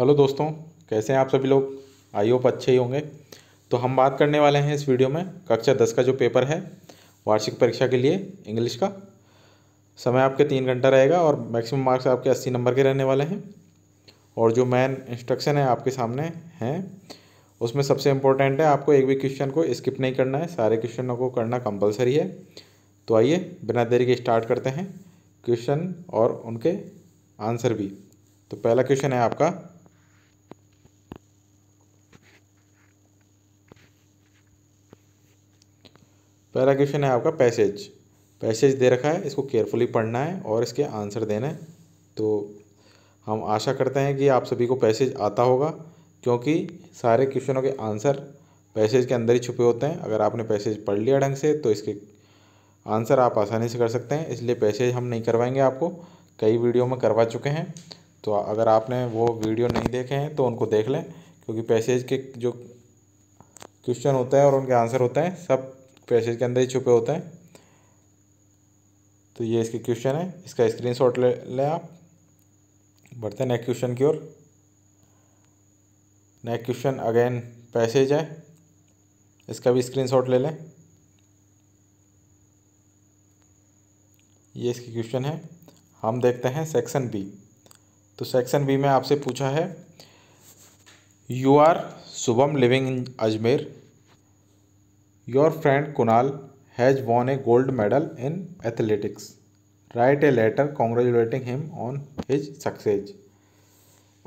Hello दोस्तों, कैसे हैं आप सभी लोग। आई होप अच्छे ही होंगे। तो हम बात करने वाले हैं इस वीडियो में कक्षा 10 का जो पेपर है वार्षिक परीक्षा के लिए इंग्लिश का। समय आपके 3 घंटा रहेगा और मैक्सिमम मार्क्स आपके 80 नंबर के रहने वाले हैं। और जो मेन इंस्ट्रक्शन है आपके सामने हैं, उसमें सबसे इम्पोर्टेंट है आपको एक भी क्वेश्चन को स्किप नहीं करना है, सारे क्वेश्चनों को करना कंपलसरी है। तो आइए बिना देरी के स्टार्ट करते हैं क्वेश्चन और उनके आंसर भी। तो पहला क्वेश्चन है आपका, पैसेज दे रखा है, इसको केयरफुली पढ़ना है और इसके आंसर देना है। तो हम आशा करते हैं कि आप सभी को पैसेज आता होगा, क्योंकि सारे क्वेश्चनों के आंसर पैसेज के अंदर ही छुपे होते हैं। अगर आपने पैसेज पढ़ लिया ढंग से तो इसके आंसर आप आसानी से कर सकते हैं। इसलिए पैसेज हम नहीं करवाएंगे, आपको कई वीडियो में करवा चुके हैं। तो अगर आपने वो वीडियो नहीं देखे हैं तो उनको देख लें, क्योंकि पैसेज के जो क्वेश्चन होते हैं और उनके आंसर होते हैं सब पैसेज के अंदर ही छुपे होते हैं। तो ये इसके क्वेश्चन है, इसका स्क्रीनशॉट ले लें आप। बढ़ते हैं नेक्स्ट क्वेश्चन की ओर। नेक्स्ट क्वेश्चन अगेन पैसेज है, इसका भी स्क्रीनशॉट ले लें। ये इसके क्वेश्चन है। हम देखते हैं सेक्शन बी। तो सेक्शन बी में आपसे पूछा है, you are Shubham living in Ajmer, your friend Kunal has won a gold medal in athletics, write a letter congratulating him on his success.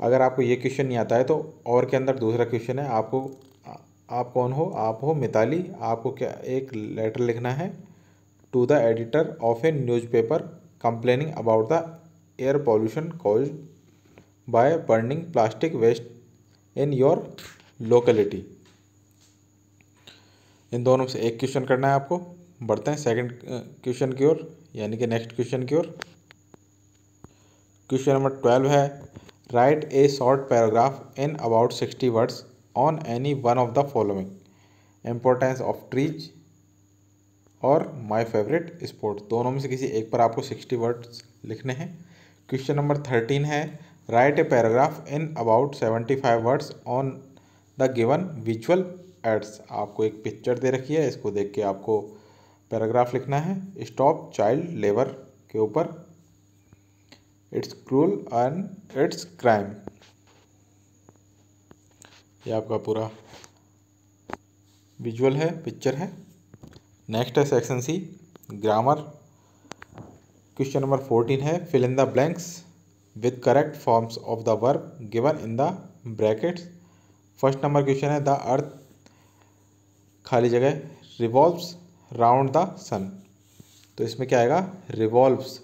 अगर आपको ये क्वेश्चन नहीं आता है तो और के अंदर दूसरा क्वेश्चन है, आप कौन हो, आप हो मिताली, आपको क्या एक लेटर लिखना है to the editor of a newspaper complaining about the air pollution caused by burning plastic waste in your locality. इन दोनों से एक क्वेश्चन करना है आपको। बढ़ते हैं सेकंड क्वेश्चन की ओर, यानी कि नेक्स्ट क्वेश्चन की ओर। क्वेश्चन नंबर 12 है, write a short paragraph in about 60 words on any one of the following, importance of trees और माय फेवरेट स्पोर्ट। दोनों में से किसी एक पर आपको 60 वर्ड्स लिखने हैं। क्वेश्चन नंबर 13 है, write a paragraph in about 75 words on the given visual aids. आपको एक पिक्चर दे रखी है, इसको देख के आपको पैराग्राफ लिखना है। स्टॉप चाइल्ड लेबर के ऊपर, it's cruel and it's crime. ये आपका पूरा विजुअल है, पिक्चर है। नेक्स्ट है section C, grammar. Question number 14 है, fill in the blanks with correct forms of the verb given in the brackets. First number question है, द अर्थ खाली जगह रिवॉल्व्स राउंड द सन। तो इसमें क्या आएगा, रिवॉल्व्स,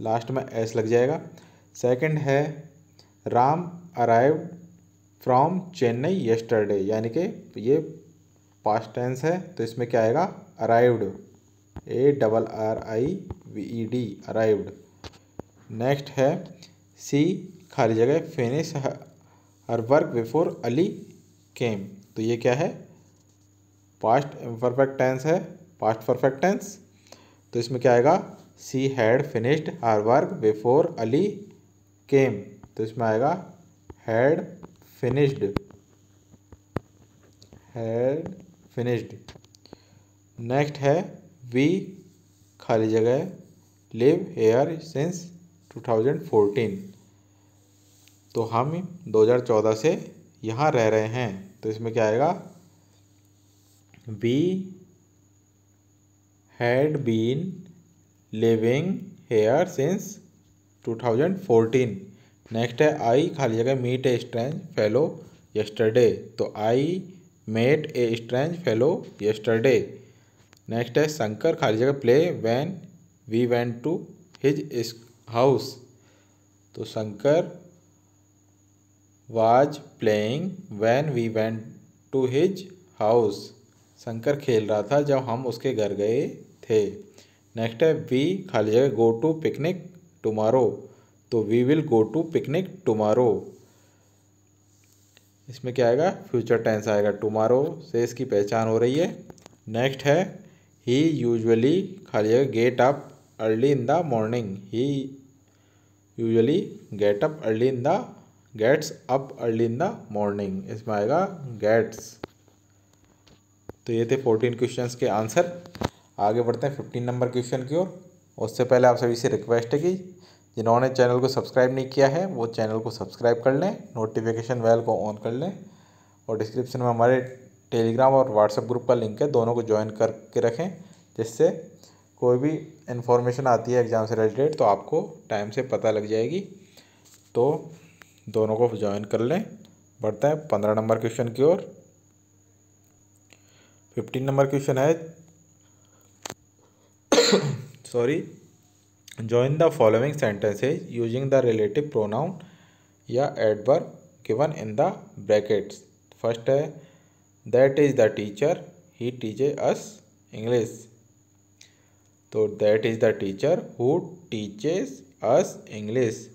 लास्ट में एस लग जाएगा। सेकंड है, Ram arrive from Chennai yesterday, यानी कि ये पास्ट टेंस है। तो इसमें क्या आएगा, अराइव्ड, ARRIVED, अराइव्ड। नेक्स्ट है, सी खाली जगह finish her work before Ali came. तो ये क्या है, पास्ट परफेक्ट टेंस है, पास्ट परफेक्ट टेंस। तो इसमें क्या आएगा, she had finished her work before Ali came. तो इसमें आएगा had finished, had finished. Next है, वी खाली जगह लिव हेयर सिंस 2014। तो हम 2014 से यहाँ रह रहे हैं। तो इसमें क्या आएगा, We had been living here since 2014. Next है, I खाली जगह meet a strange fellow yesterday. तो I met a strange fellow yesterday. Next है, शंकर खाली जगह play when we went to his house. तो Shankar was playing when we went to his house. Shankar खेल रहा था जब हम उसके घर गए थे। नेक्स्ट है, वी खाली जगह गो टू पिकनिक टुमारो। तो we will go to picnic tomorrow. इसमें क्या आएगा, फ्यूचर टेंस आएगा, टुमारो से इसकी पहचान हो रही है। नेक्स्ट है, ही यूजुअली खाली जगह get up early in the morning. He usually get up early in the gets up early in the morning, इसमें आएगा गेट्स। तो ये थे 14 क्वेश्चंस के आंसर। आगे बढ़ते हैं 15 नंबर क्वेश्चन की ओर। उससे पहले आप सभी से रिक्वेस्ट है कि जिन्होंने चैनल को सब्सक्राइब नहीं किया है वो चैनल को सब्सक्राइब कर लें, नोटिफिकेशन बेल को ऑन कर लें और डिस्क्रिप्शन में हमारे टेलीग्राम और व्हाट्सएप ग्रुप का लिंक है, दोनों को ज्वाइन करके रखें, जिससे कोई भी इन्फॉर्मेशन आती है एग्ज़ाम से रिलेटेड तो आपको टाइम से पता लग जाएगी। तो दोनों को ज्वाइन कर लें। बढ़ते हैं 15 नंबर क्वेश्चन की ओर। 15 नंबर क्वेश्चन है join the following sentences using the relative pronoun या adverb given in the brackets. First है that is the teacher, he teaches us English. तो that is the teacher who teaches us English,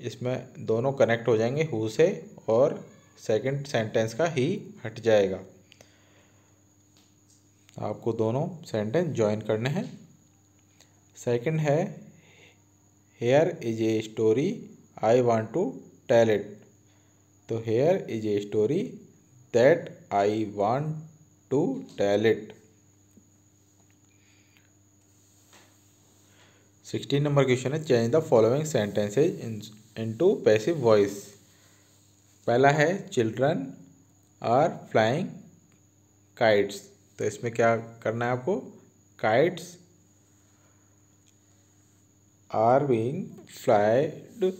इसमें दोनों connect हो जाएंगे who से और second sentence का ही हट जाएगा। आपको दोनों सेंटेंस ज्वाइन करने हैं। सेकंड है here is a story I want to tell it. तो here is a story that I want to tell it. 16 number question है change the following sentences into passive voice. पहला है children are flying kites. तो इसमें क्या करना है आपको, kites are being flied.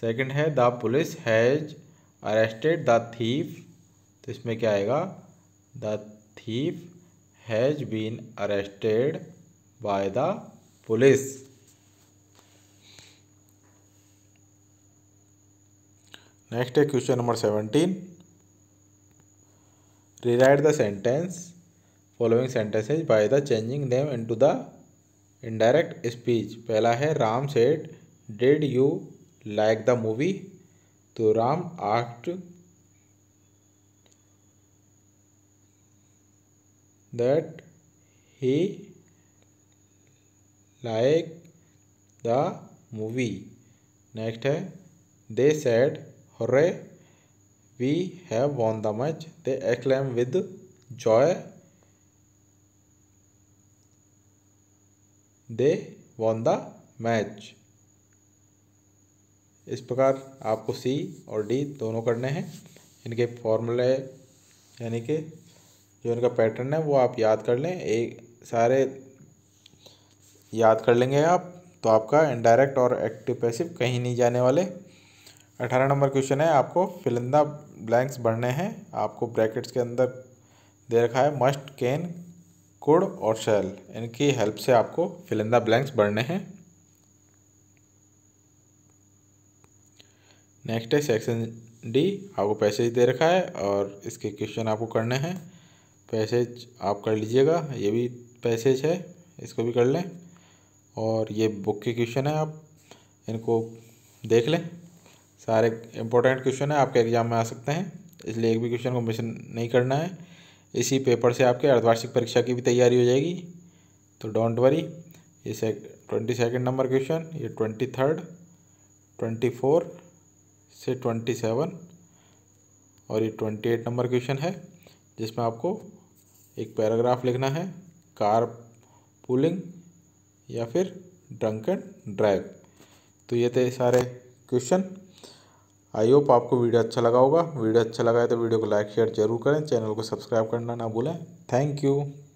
Second है the police has arrested the thief. तो इसमें क्या आएगा, the thief has been arrested by the police. Next है question number 17। Rewrite the sentence following sentences by the changing them into the indirect speech. पहला है Ram said did you like the movie. तो Ram asked that he like the movie. Next है they said hurray we have von the match. They exclaim with joy they won the match. इस प्रकार आपको सी और D दोनों करने हैं। इनके फॉर्मूले यानी कि जो इनका पैटर्न है वो आप याद कर लें, एक सारे याद कर लेंगे आप तो आपका इनडायरेक्ट और एक्टिव पैसिव कहीं नहीं जाने वाले। 18 नंबर क्वेश्चन है, आपको फिल इन द ब्लैंक्स भरने हैं। आपको ब्रैकेट्स के अंदर दे रखा है मस्ट, कैन, कुड और शैल। इनकी हेल्प से आपको फिल इन द ब्लैंक्स भरने हैं। नेक्स्ट है सेक्शन डी, आपको पैसेज दे रखा है और इसके क्वेश्चन आपको करने हैं। पैसेज आप कर लीजिएगा, ये भी पैसेज है इसको भी कर लें और ये बुक के क्वेश्चन है, आप इनको देख लें। सारे इंपॉर्टेंट क्वेश्चन है, आपके एग्जाम में आ सकते हैं, इसलिए एक भी क्वेश्चन को मिस नहीं करना है। इसी पेपर से आपके अर्धवार्षिक परीक्षा की भी तैयारी हो जाएगी, तो डोंट वरी। ये 22 नंबर क्वेश्चन, ये 23, 24 से 27 और ये 28 नंबर क्वेश्चन है, जिसमें आपको एक पैराग्राफ लिखना है कार पूलिंग या फिर ड्रंक एंड ड्राइव। तो ये थे सारे क्वेश्चन। आई होप आपको वीडियो अच्छा लगा होगा। वीडियो अच्छा लगा है तो वीडियो को लाइक शेयर जरूर करें, चैनल को सब्सक्राइब करना ना भूलें। Thank you.